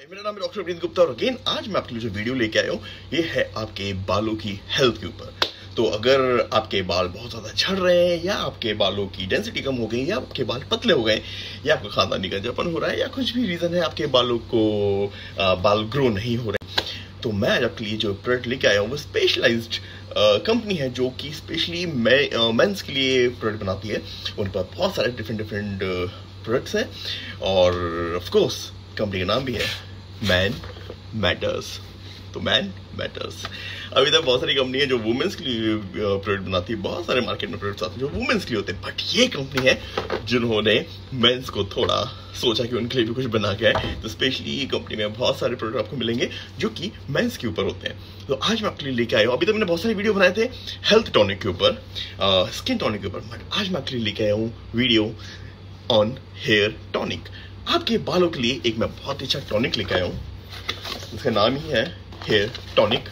हाय, मेरा नाम है डॉक्टर अभिनीत गुप्ता और अगेन आज मैं आपके लिए जो वीडियो लेके आया हूँ ये है आपके बालों की हेल्थ के ऊपर। तो अगर आपके बाल बहुत ज़्यादा झड़ रहे हैं या आपके बालों की डेंसिटी कम हो गई या आपके बाल पतले हो गए या आपका खानदानी गंजापन हो रहा है या कुछ भी रीज़न है आपके बालों को बाल ग्रो नहीं हो रहे, तो मैं आज आपके लिए जो प्रोडक्ट लेके आया हूँ वो स्पेशलाइज्ड कंपनी है जो कि स्पेशली मेंस के लिए प्रोडक्ट बनाती है। उन पर बहुत सारे डिफरेंट प्रोडक्ट्स हैं और ऑफकोर्स कंपनी का नाम भी है मैन मैटर्स। तो मैन मैटर्स अभी तक बहुत सारी कंपनी है जो वुमेन्स के लिए प्रोडक्ट बनाती है, बहुत सारे मार्केट में प्रोडक्ट्स आते हैं जो वुमेन्स के लिए होते हैं, बट ये कंपनी है जिन्होंने मेंस को थोड़ा सोचा कि उनके लिए भी कुछ बना के है। तो स्पेशली ये कंपनी में बहुत सारे प्रोडक्ट आपको मिलेंगे जो कि मेंस के ऊपर होते हैं। तो आज मैं आपके लिए लेके आया हूँ, अभी तक मैंने बहुत सारे वीडियो बनाए थे हेल्थ टॉनिक के ऊपर, स्किन टॉनिक के ऊपर, बट आज मैं आपके लिए लेके आया हूँ वीडियो ऑन हेयर टॉनिक। आपके बालों के लिए एक मैं बहुत ही अच्छा टॉनिक लेके आया हूँ, इसका नाम ही है हेयर टॉनिक।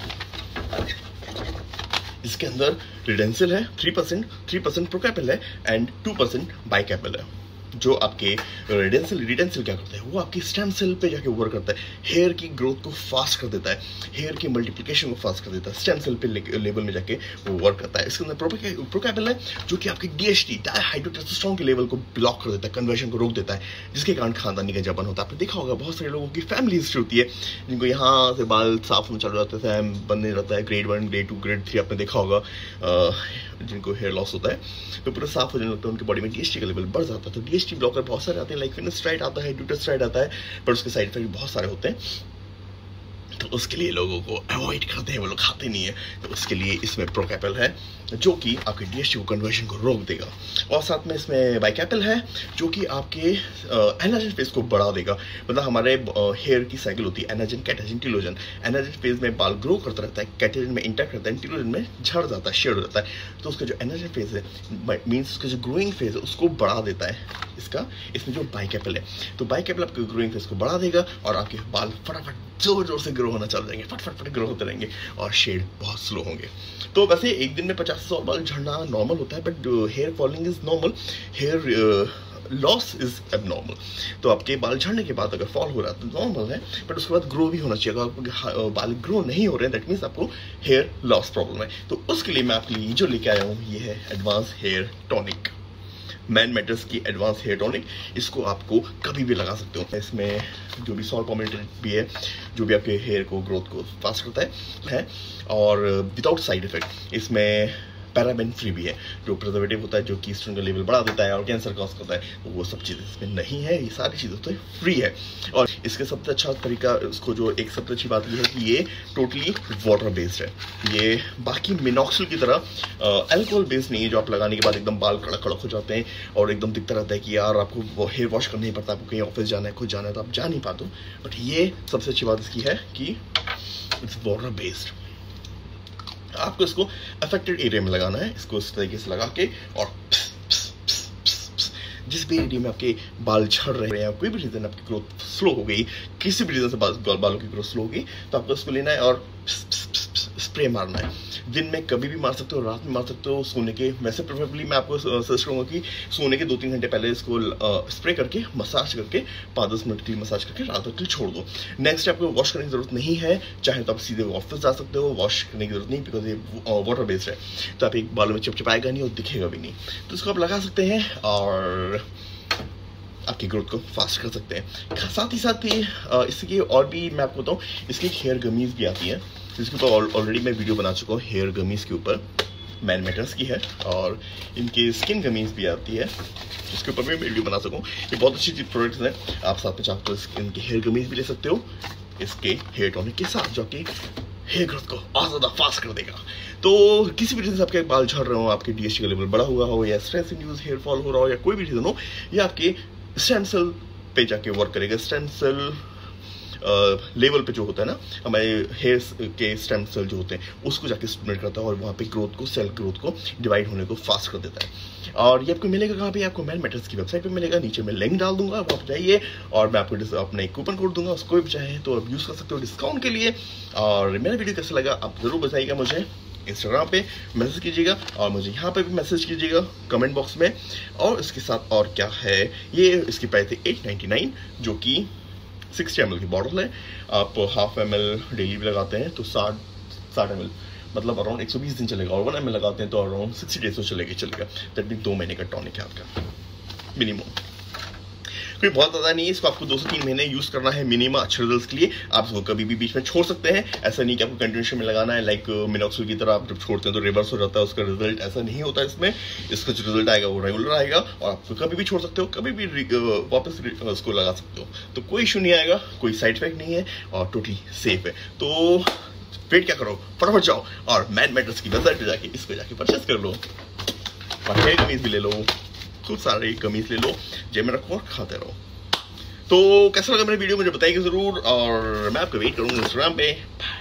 इसके अंदर रिडेंसिल है 3%, प्रोकैपिल है एंड 2% बायकैपिल है। जो आपके रिडेंसिल क्या करता है वो आपकी स्टेम सेल पे जाके वर्क करता है, हेयर की ग्रोथ को फास्ट कर देता है, हेयर की मल्टीप्लिकेशन को फास्ट कर देता है, स्टेम सेल पे लेवल में जाके वो वर्क करता है। इसके अंदर प्रोकैपिल है जो कि आपकी डीएचटी डायहाइड्रोटेस्टोस्टेरोन के लेवल को ब्लॉक कर देता है, कन्वर्जन को रोक देता है, जिसके कारण खानदानी गंजापन होता है। आपने देखा होगा बहुत सारे लोगों की फैमिली हिस्ट्री होती है जिनको यहाँ से बाल साफ होने चालू जाते थे, बनने रहता है ग्रेड 1, ग्रेड 2, ग्रेड 3, आपने देखा होगा जिनको हेयर लॉस होता है तो पूरा साफ हो जाने लगता है, उनकी बॉडी में डीएचटी का लेवल बढ़ जाता है। तो डीएचटी ब्लॉकर बहुत सारे आते हैं, लाइक फिनोस्ट्राइड आता है, ड्यूटेस्ट्राइड आता है, पर उसके साइड इफेक्ट बहुत सारे होते हैं तो उसके लिए लोगों को अवॉइड करते हैं, वो लोग खाते नहीं है। तो उसके लिए इसमें प्रोकैपिल है जो कि आपके डीएचटी को कन्वर्जन को रोक देगा और साथ में इसमें बायकैपिल है जो कि आपके एनार्जन फेज को बढ़ा देगा। मतलब हमारे हेयर की साइकिल होती है एनार्जन, कैटेजन, टिलोजन। एनार्जन फेज में बाल ग्रो करता रहता है, कैटेजन में इंटैक्ट रहता है, टिलोजन में झड़ जाता है, शेड हो जाता है। तो उसका जो एनार्जन फेज है मीन्स उसका जो ग्रोइंग फेज है उसको बढ़ा देता है इसका, इसमें जो बायकैपिल है। तो बायकैपिल आपके ग्रोइंग फेज को बढ़ा देगा और आपके बाल फटाफट जोर जोर से ग्रो होना चालू रहेंगे, फटफट ग्रो होते रहेंगे और शेड बहुत स्लो होंगे। तो वैसे एक दिन में 50 से 100 बाल झड़ना नॉर्मल होता है, but hair falling is normal, hair loss is abnormal. तो आपके बाल झड़ने के बाद अगर फॉल हो रहा है तो नॉर्मल है, बट उसके बाद ग्रो भी होना चाहिए। अगर आपके बाल ग्रो नहीं हो रहे हैं दैट मीन्स आपको हेयर लॉस प्रॉब्लम है। तो उसके लिए मैं आपके लिए जो लेके आया हूँ ये है advance hair tonic, Man Matters की एडवांस हेयर टॉनिक। इसको आपको कभी भी लगा सकते हो, इसमें जो भी सॉल्ट पॉमेंटेड भी है जो भी आपके हेयर को ग्रोथ को फास्ट करता है और विदाउट साइड इफेक्ट। इसमें पैराबेन फ्री भी है जो प्रिजर्वेटिव होता है, जो की स्टोन का लेवल बढ़ा देता है और कैंसर कॉज करता है, तो वो सब चीज़ें इसमें नहीं है, ये सारी चीज़ें तो फ्री है। और इसके सबसे अच्छा तरीका, इसको जो एक सबसे अच्छी बात यह है कि ये टोटली वाटर बेस्ड है। ये बाकी मिनोक्सिडिल की तरह अल्कोहल बेस्ड नहीं है जो आप लगाने के बाद एकदम बाल कड़क कड़क हो जाते हैं और एकदम दिखता रहता है कि यार आपको हेयर वॉश करना ही पड़ता है, आपको कहीं ऑफिस जाना है, खुद जाना है तो आप जा नहीं पाते। बट ये सबसे अच्छी बात इसकी है कि इट्स वाटर बेस्ड, आपको इसको अफेक्टेड एरिया में लगाना है, इसको इस तरीके से लगा के और प्स, प्स, प्स, प्स, प्स, जिस भी एरिया में आपके बाल झड़ रहे हैं, कोई भी रीज़न आपकी ग्रोथ स्लो हो गई, किसी भी रीज़न से बालों की ग्रोथ स्लो हो गई, तो आपको इसको लेना है और प्स, प्स, प्स, प्स, स्प्रे मारना है। दिन में कभी भी मार सकते हो, रात में मार सकते हो, सोने के, वैसे प्रेफरेबली मैं आपको सजेस्ट करूँगा कि सोने के 2-3 घंटे पहले इसको स्प्रे करके मसाज करके 5-10 मिनट के लिए मसाज करके रात तक के लिए छोड़ दो। नेक्स्ट डे आपको वॉश करने की जरूरत नहीं है, चाहे तो आप सीधे ऑफिस जा सकते हो, वॉश करने की जरूरत नहीं बिकॉज ये वाटर बेस्ड है, तो आप एक बालों में चिपचिपाएगा नहीं और दिखेगा भी नहीं। तो इसको आप लगा सकते हैं और आपकी ग्रोथ को फास्ट कर सकते हैं। साथ ही साथ ही इसकी और भी मैं आपको बताऊँ, इसकी हेयर गमीज भी आती है जिसके ऊपर ऑलरेडी मैं वीडियो बना चुका हूँ, हेयर गमीज के ऊपर मैन मैटर्स की है। और इनकी स्किन गमीज भी आती है जिसके ऊपर मैं वीडियो बना सकूँ, ये बहुत अच्छी चीज प्रोडक्ट्स हैं। आप साथ में चाहते तो इनके हेयर गमीज भी ले सकते हो इसके हेयर टॉनिक के साथ, जो कि हेयर ग्रोथ को और ज़्यादा फास्ट कर देगा। तो किसी भी रीज़न से आपके बाल झड़ रहे हो, आपके डीएचटी का लेवल बढ़ा हुआ हो या स्ट्रेस इंड्यूस्ड हेयर फॉल हो रहा हो या कोई भी रीज़न हो, या आपके स्टेम सेल पे जाके वर्क करेगा। स्टेम सेल लेवल पे जो होता है ना, हमारे हेयर के स्टेम सेल जो होते हैं उसको जाके स्टिमुलेट करता है और वहाँ पे ग्रोथ को, सेल ग्रोथ को, डिवाइड होने को फास्ट कर देता है। और ये आपको मिलेगा कहाँ पे, आपको मैन मैटर्स की वेबसाइट पे मिलेगा, नीचे मैं लिंक डाल दूंगा, वो आप जाइए और मैं आपको अपना एक कूपन कोड दूंगा, उसको भी चाहे तो आप यूज़ कर सकते हो डिस्काउंट के लिए। और मेरा वीडियो कैसा लगा आप ज़रूर बताइएगा, मुझे इंस्टाग्राम पे मैसेज कीजिएगा और मुझे यहाँ पे भी मैसेज कीजिएगा कमेंट बॉक्स में। और इसके साथ और क्या है, ये इसकी प्राइस है 899 जो कि 60 ml की बॉटल है, आप हाफ ml डेली भी लगाते हैं तो 60 ml मतलब अराउंड 120 दिन चलेगा, और 1 ml लगाते हैं तो अराउंड 60 days तो चलेगा। दैट मीन 2 महीने का टॉनिक है आपका मिनिमम, कोई बहुत ज़्यादा नहीं है। इसको आपको 2 से 3 महीने यूज़ करना है मिनिमम अच्छे रिजल्ट के लिए। आप इसको कभी भी बीच में छोड़ सकते हैं, ऐसा नहीं कि आपको कंटिन्यूशन में लगाना है। लाइक मिनोक्सिडिल की तरह आप जब छोड़ते हैं तो रिवर्स हो जाता है उसका रिजल्ट, ऐसा नहीं होता इसमें। इसका जो रिजल्ट आएगा वो रेगुलर आएगा और आप कभी भी छोड़ सकते हो, कभी भी वापस उसको लगा सकते हो, तो कोई इशू नहीं आएगा, कोई साइड इफेक्ट नहीं है और टोटली सेफ है। तो वेट क्या करो, फटाफट जाओ और मैन मैटर्स की वेबसाइट पर जाके इसको जाके परचेस कर लो और हेयर कमीज भी ले लो, खूब सारे कमीज ले लो, जेब में रखो और खाते रहो। तो कैसा लगा मेरा वीडियो मुझे बताइए ज़रूर, और मैं आपका वेट करूँगा इंस्टाग्राम पे।